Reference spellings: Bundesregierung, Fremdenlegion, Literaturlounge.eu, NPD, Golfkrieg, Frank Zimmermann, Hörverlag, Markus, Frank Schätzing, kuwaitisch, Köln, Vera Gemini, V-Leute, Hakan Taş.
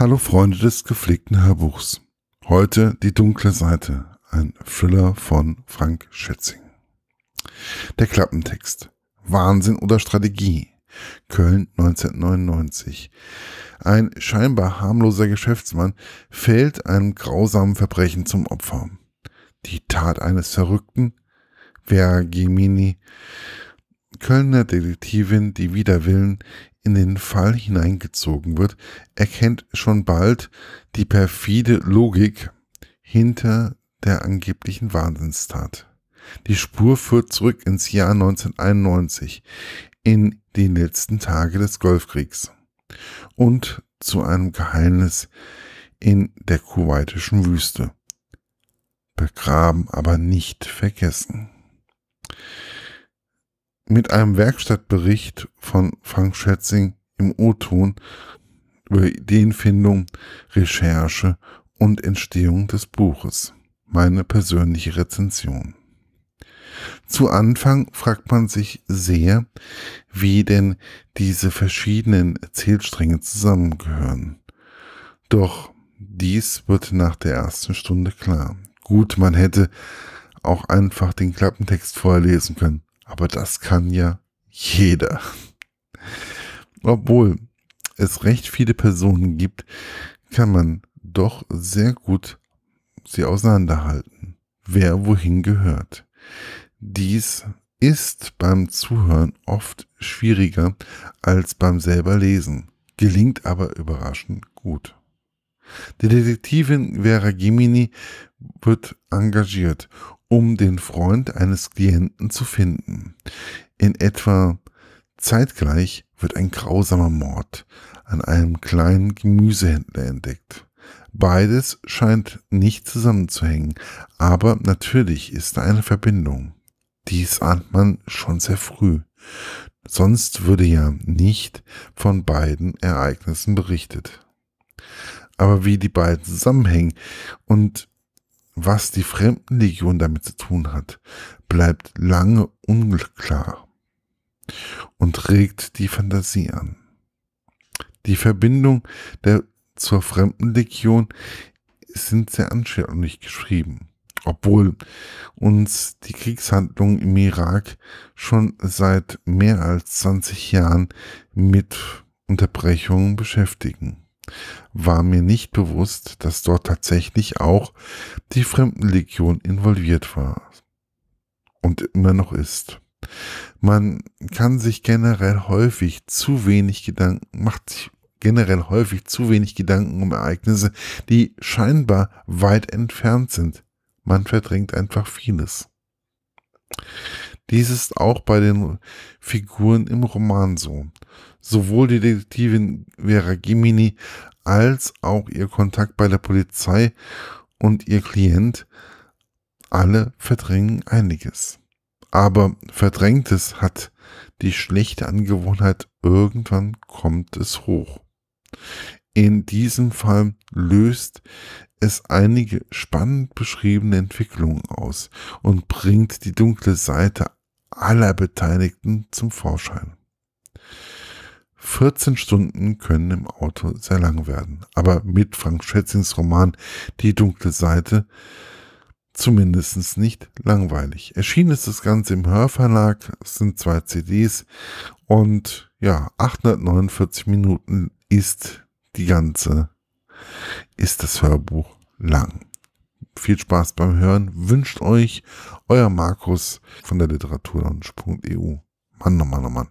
Hallo Freunde des gepflegten Hörbuchs. Heute die dunkle Seite, ein Thriller von Frank Schätzing. Der Klappentext. Wahnsinn oder Strategie? Köln 1999. Ein scheinbar harmloser Geschäftsmann fällt einem grausamen Verbrechen zum Opfer. Die Tat eines Verrückten? Vera Gemini, Kölner Detektivin, die wider Willen in den Fall hineingezogen wird, erkennt schon bald die perfide Logik hinter der angeblichen Wahnsinnstat. Die Spur führt zurück ins Jahr 1991, in die letzten Tage des Golfkriegs und zu einem Geheimnis in der kuwaitischen Wüste. Begraben, aber nicht vergessen. Mit einem Werkstattbericht von Frank Schätzing im O-Ton über Ideenfindung, Recherche und Entstehung des Buches. Meine persönliche Rezension. Zu Anfang fragt man sich sehr, wie denn diese verschiedenen Erzählstränge zusammengehören. Doch dies wird nach der ersten Stunde klar. Gut, man hätte auch einfach den Klappentext vorlesen können. Aber das kann ja jeder. Obwohl es recht viele Personen gibt, kann man doch sehr gut sie auseinanderhalten, wer wohin gehört. Dies ist beim Zuhören oft schwieriger als beim selber Lesen, gelingt aber überraschend gut. Die Detektivin Vera Gemini wird engagiert, um den Freund eines Klienten zu finden. In etwa zeitgleich wird ein grausamer Mord an einem kleinen Gemüsehändler entdeckt. Beides scheint nicht zusammenzuhängen, aber natürlich ist da eine Verbindung. Dies ahnt man schon sehr früh. Sonst würde ja nicht von beiden Ereignissen berichtet. Aber wie die beiden zusammenhängen und was die Fremdenlegion damit zu tun hat, bleibt lange unklar und regt die Fantasie an. Die Verbindung zur Fremdenlegion sind sehr anschaulich geschrieben, obwohl uns die Kriegshandlungen im Irak schon seit mehr als 20 Jahren mit Unterbrechungen beschäftigen. War mir nicht bewusst, dass dort tatsächlich auch die Fremdenlegion involviert war und immer noch ist. Man kann sich generell häufig zu wenig Gedanken um Ereignisse, die scheinbar weit entfernt sind. Man verdrängt einfach vieles. Dies ist auch bei den Figuren im Roman so. Sowohl die Detektivin Vera Gemini als auch ihr Kontakt bei der Polizei und ihr Klient, alle verdrängen einiges. Aber Verdrängtes hat die schlechte Angewohnheit, irgendwann kommt es hoch. In diesem Fall löst es einige spannend beschriebene Entwicklungen aus und bringt die dunkle Seite aller Beteiligten zum Vorschein. 14 Stunden können im Auto sehr lang werden, aber mit Frank Schätzings Roman Die dunkle Seite zumindest nicht langweilig. Erschienen ist das Ganze im Hörverlag, es sind 2 CDs und ja, 849 Minuten ist das Hörbuch lang. Viel Spaß beim Hören, wünscht euch euer Markus von der Literaturlounge.eu. Mann, oh Mann, oh Mann.